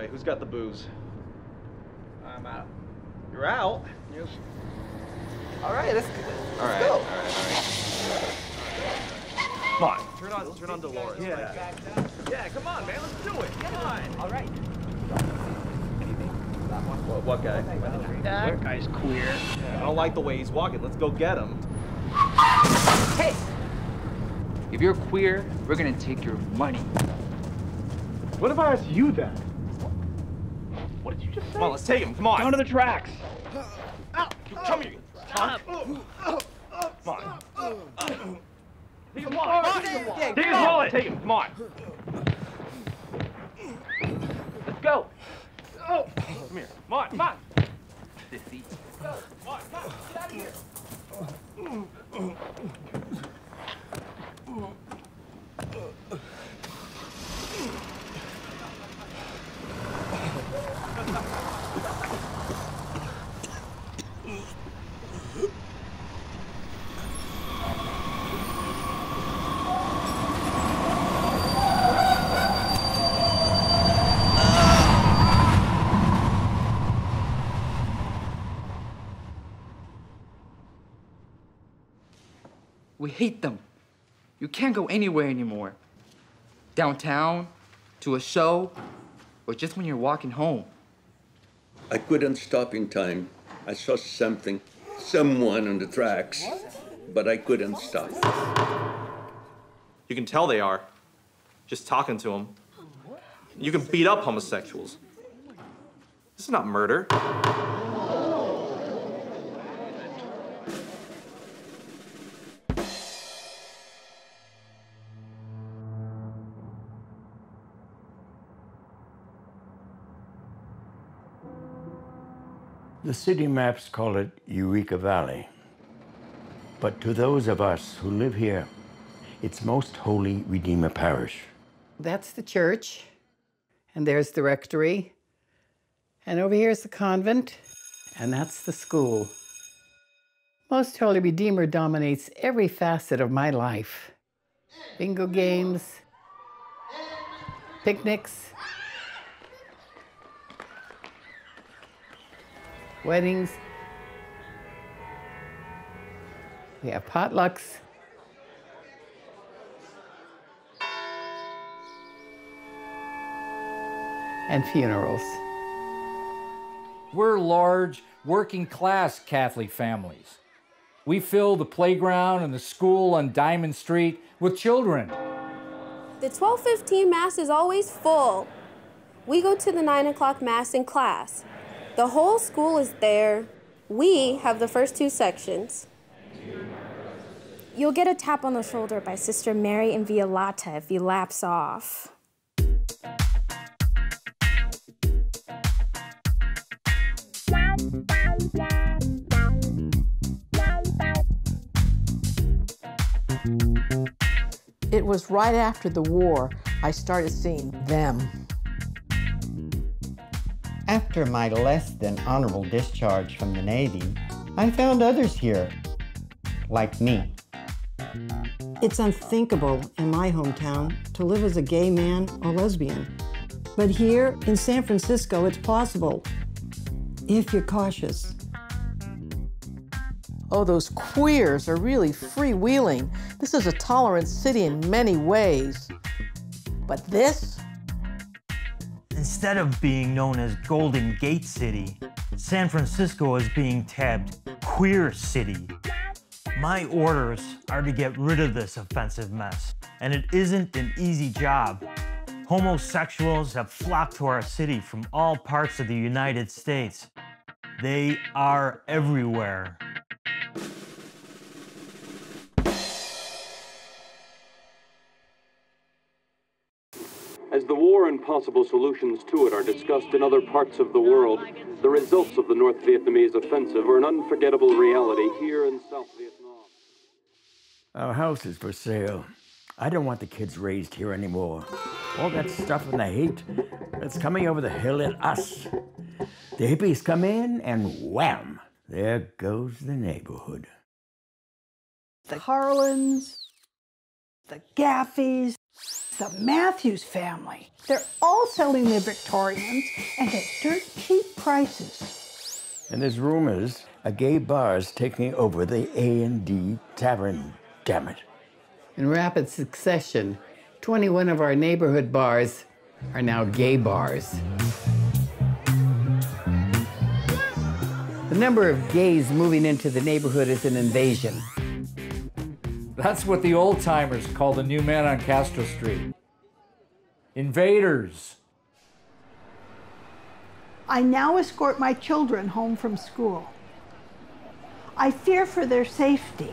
right, who's got the booze? I'm out. You're out? Yep. All right, let's go. All right, Come on. Turn on Dolores. Yeah. Yeah, come on, man. Let's do it. Come on. All right. What guy? That guy's queer. Yeah. I don't like the way he's walking. Let's go get him. Hey! If you're queer, we're gonna take your money. What if I ask you that? What did you just say? Come on, let's take him. Come on. Down to the tracks. Come here. Stop. Come on. Take his wallet. Take his wallet. Take him. Come on. Let's go. Oh. Come here. Come on. Come on. Sissy. Go. Come on. Come on. Get out of here. We hate them. You can't go anywhere anymore. Downtown, to a show, or just when you're walking home. I couldn't stop in time. I saw something, someone on the tracks, but I couldn't stop. You can tell they are, just talking to them. You can beat up homosexuals. This is not murder. The city maps call it Eureka Valley, but to those of us who live here, it's Most Holy Redeemer Parish. That's the church, and there's the rectory, and over here is the convent, and that's the school. Most Holy Redeemer dominates every facet of my life. Bingo games, picnics, weddings, we have potlucks. And funerals. We're large, working class Catholic families. We fill the playground and the school on Diamond Street with children. The 12:15 Mass is always full. We go to the 9 o'clock Mass in class. The whole school is there. We have the first two sections. You'll get a tap on the shoulder by Sister Mary and Violata if you lapse off. It was right after the war I started seeing them. After my less than honorable discharge from the Navy, I found others here, like me. It's unthinkable in my hometown to live as a gay man or lesbian. But here in San Francisco, it's possible, if you're cautious. Oh, those queers are really freewheeling. This is a tolerant city in many ways. But this? Instead of being known as Golden Gate City, San Francisco is being tabbed Queer City. My orders are to get rid of this offensive mess, and it isn't an easy job. Homosexuals have flocked to our city from all parts of the United States. They are everywhere. As the war and possible solutions to it are discussed in other parts of the world, the results of the North Vietnamese offensive are an unforgettable reality here in South Vietnam. Our house is for sale. I don't want the kids raised here anymore. All that stuff and the hate that's coming over the hill at us. The hippies come in and wham, there goes the neighborhood. The Harlans, the Gaffies, the Matthews family. They're all selling their Victorians and at dirt cheap prices. And there's rumors a gay bar is taking over the A and D Tavern. Damn it. In rapid succession, 21 of our neighborhood bars are now gay bars. The number of gays moving into the neighborhood is an invasion. That's what the old-timers call the new men on Castro Street. Invaders. I now escort my children home from school. I fear for their safety.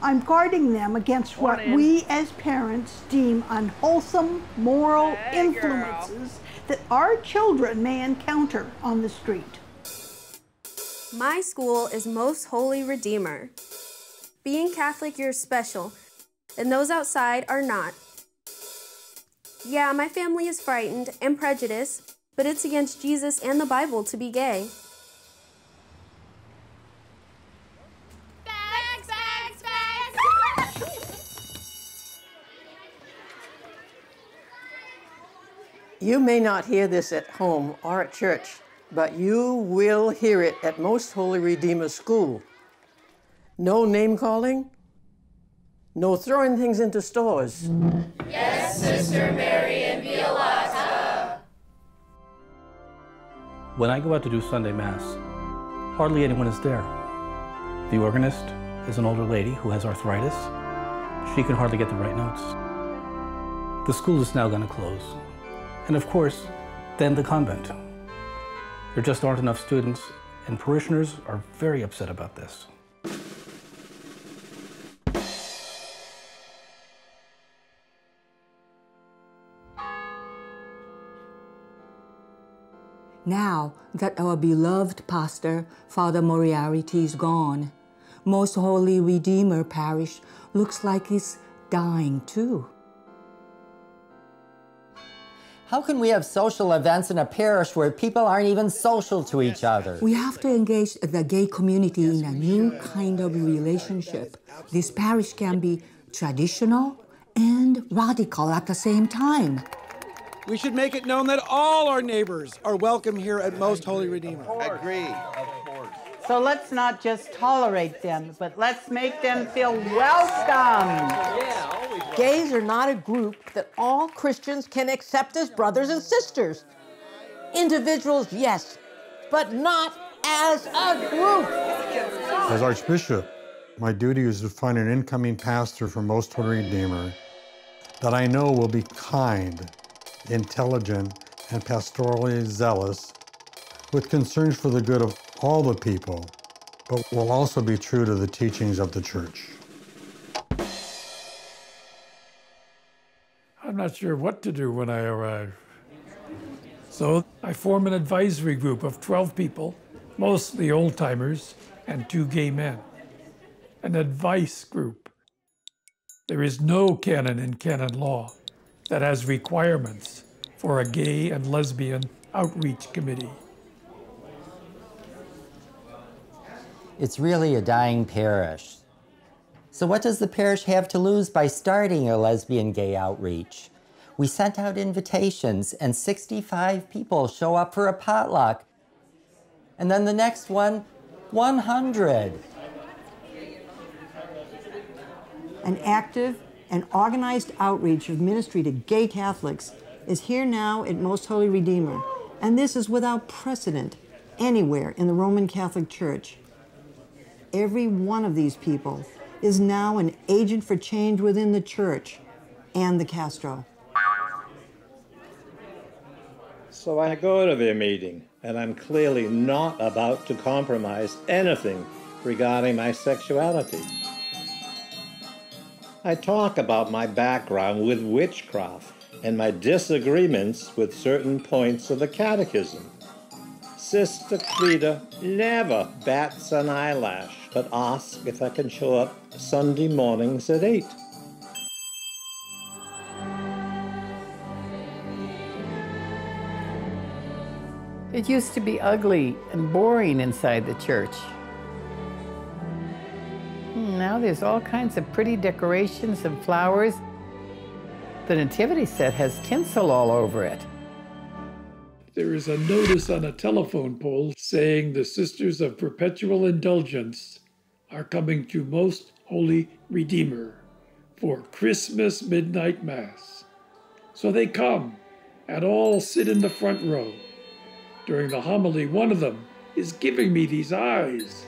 I'm guarding them against what we as parents deem unwholesome moral influences that our children may encounter on the street. My school is Most Holy Redeemer. Being Catholic, you're special, and those outside are not. Yeah, my family is frightened and prejudiced, but it's against Jesus and the Bible to be gay. Facts, facts, facts! You may not hear this at home or at church, but you will hear it at Most Holy Redeemer School. No name-calling, no throwing things into stores. Yes, Sister Mary and Violata. When I go out to do Sunday Mass, hardly anyone is there. The organist is an older lady who has arthritis. She can hardly get the right notes. The school is now going to close. And of course, then the convent. There just aren't enough students, and parishioners are very upset about this. Now that our beloved pastor, Father Moriarity, is gone, Most Holy Redeemer Parish looks like it's dying too. How can we have social events in a parish where people aren't even social to each other? We have to engage the gay community in a new kind of relationship. This parish can be traditional and radical at the same time. We should make it known that all our neighbors are welcome here at Most Holy Redeemer. Agree, of course. So let's not just tolerate them, but let's make them feel welcome. Yeah, always welcome. Gays are not a group that all Christians can accept as brothers and sisters. Individuals, yes, but not as a group. As Archbishop, my duty is to find an incoming pastor for Most Holy Redeemer that I know will be kind, intelligent, and pastorally zealous, with concerns for the good of all the people, but will also be true to the teachings of the Church. I'm not sure what to do when I arrive. So I form an advisory group of 12 people, mostly old-timers, and 2 gay men. An advice group. There is no canon in canon law that has requirements for a gay and lesbian outreach committee. It's really a dying parish. So what does the parish have to lose by starting a lesbian gay outreach? We sent out invitations and 65 people show up for a potluck. And then the next one, 100. An active and organized outreach of ministry to gay Catholics is here now at Most Holy Redeemer, and this is without precedent anywhere in the Roman Catholic Church. Every one of these people is now an agent for change within the Church and the Castro. So I go to their meeting, and I'm clearly not about to compromise anything regarding my sexuality. I talk about my background with witchcraft and my disagreements with certain points of the catechism. Sister Frieda never bats an eyelash, but asks if I can show up Sunday mornings at 8. It used to be ugly and boring inside the church. Now there's all kinds of pretty decorations and flowers. The nativity set has tinsel all over it. There is a notice on a telephone pole saying the Sisters of Perpetual Indulgence are coming to Most Holy Redeemer for Christmas Midnight Mass. So they come and all sit in the front row. During the homily, one of them is giving me these eyes.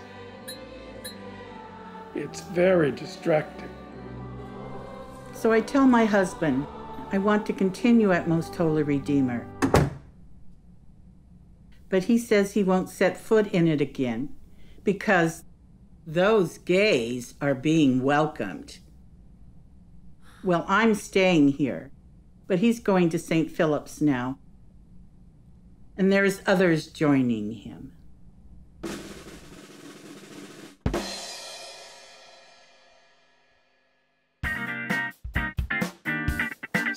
It's very distracting. So I tell my husband, I want to continue at Most Holy Redeemer. But he says he won't set foot in it again because those gays are being welcomed. Well, I'm staying here, but he's going to St. Philip's now. And there's others joining him.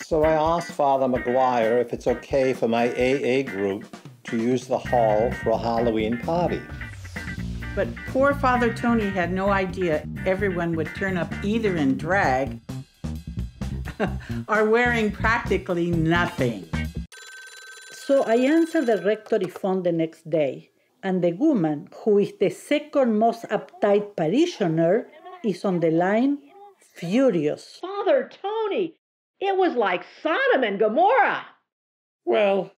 So I asked Father McGuire if it's okay for my AA group to use the hall for a Halloween party. But poor Father Tony had no idea everyone would turn up either in drag or wearing practically nothing. So I answered the rectory phone the next day, and the woman, who is the second most uptight parishioner, is on the line, furious. Father Tony, it was like Sodom and Gomorrah. Well,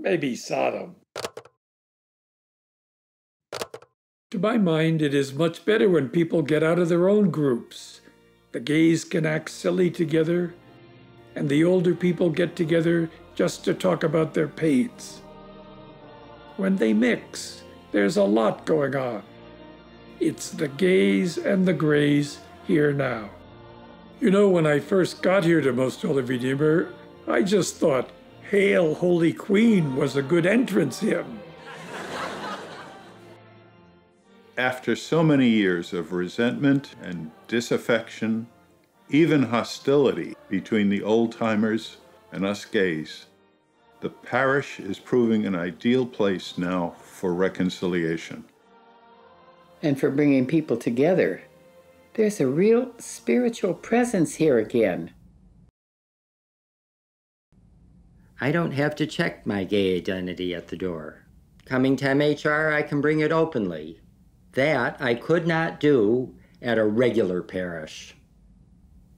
maybe Sodom. To my mind, it is much better when people get out of their own groups. The gays can act silly together, and the older people get together just to talk about their pains. When they mix, there's a lot going on. It's the gays and the grays here now. You know, when I first got here to Most Holy Redeemer, I just thought, Hail Holy Queen was a good entrance hymn. After so many years of resentment and disaffection, even hostility between the old-timers and us gays, the parish is proving an ideal place now for reconciliation. And for bringing people together. There's a real spiritual presence here again. I don't have to check my gay identity at the door. Coming to MHR, I can bring it openly. That I could not do at a regular parish.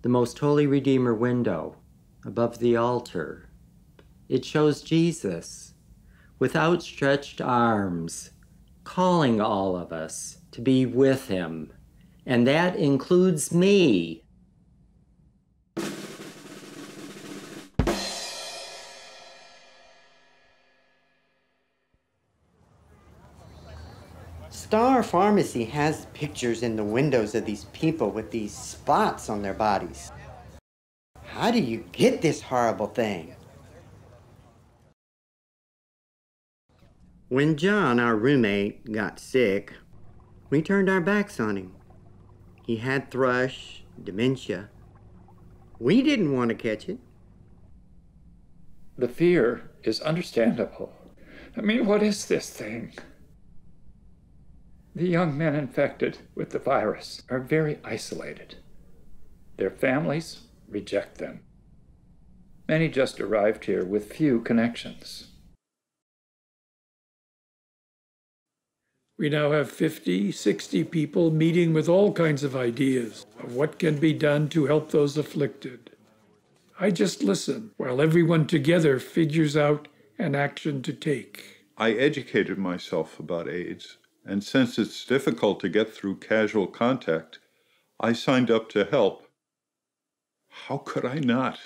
The Most Holy Redeemer window, above the altar. It shows Jesus, with outstretched arms, calling all of us to be with him. And that includes me. Star Pharmacy has pictures in the windows of these people with these spots on their bodies. How do you get this horrible thing? When John, our roommate, got sick, we turned our backs on him. He had thrush, dementia. We didn't want to catch it. The fear is understandable. I mean, what is this thing? The young men infected with the virus are very isolated. Their families reject them. Many just arrived here with few connections. We now have 50, 60 people meeting with all kinds of ideas of what can be done to help those afflicted. I just listen while everyone together figures out an action to take. I educated myself about AIDS. And since it's difficult to get through casual contact, I signed up to help. How could I not?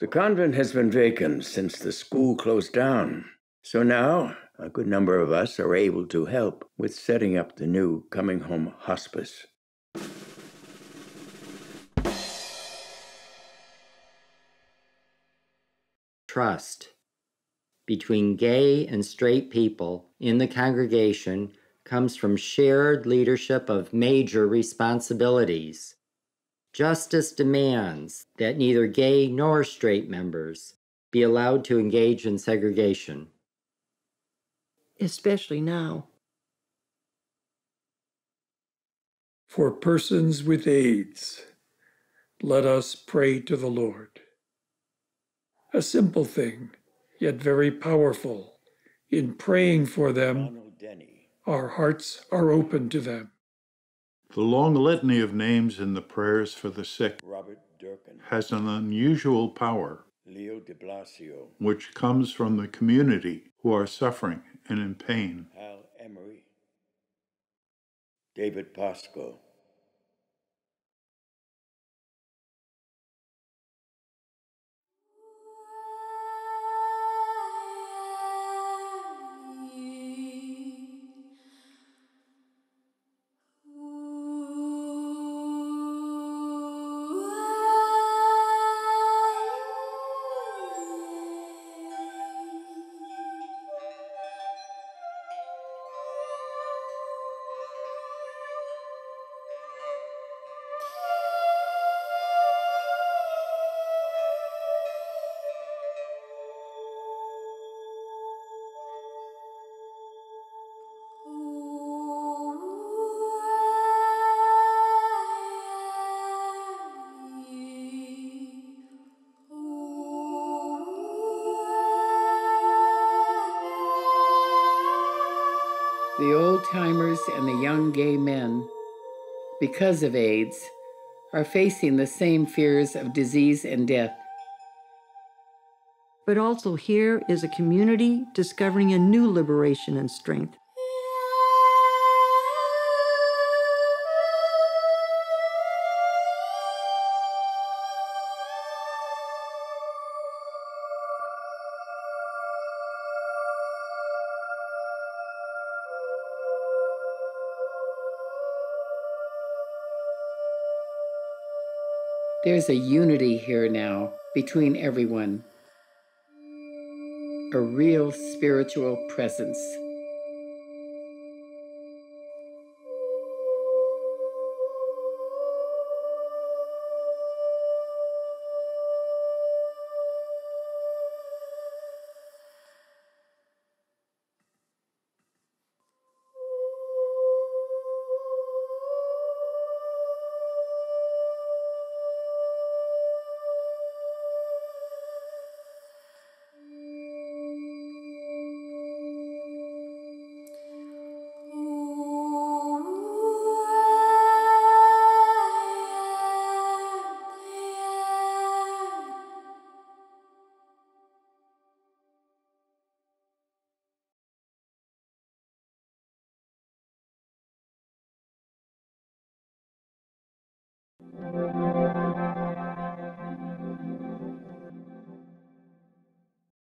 The convent has been vacant since the school closed down. So now, a good number of us are able to help with setting up the new Coming Home Hospice. Trust between gay and straight people in the congregation comes from shared leadership of major responsibilities. Justice demands that neither gay nor straight members be allowed to engage in segregation. Especially now. For persons with AIDS, let us pray to the Lord. A simple thing, yet very powerful. In praying for them, our hearts are open to them. The long litany of names in the prayers for the sick has an unusual power, Leo de Blasio, which comes from the community who are suffering and in pain. Hal Emery, David Pascoe. The old-timers and the young gay men, because of AIDS, are facing the same fears of disease and death. But also here is a community discovering a new liberation and strength. There's a unity here now between everyone, a real spiritual presence.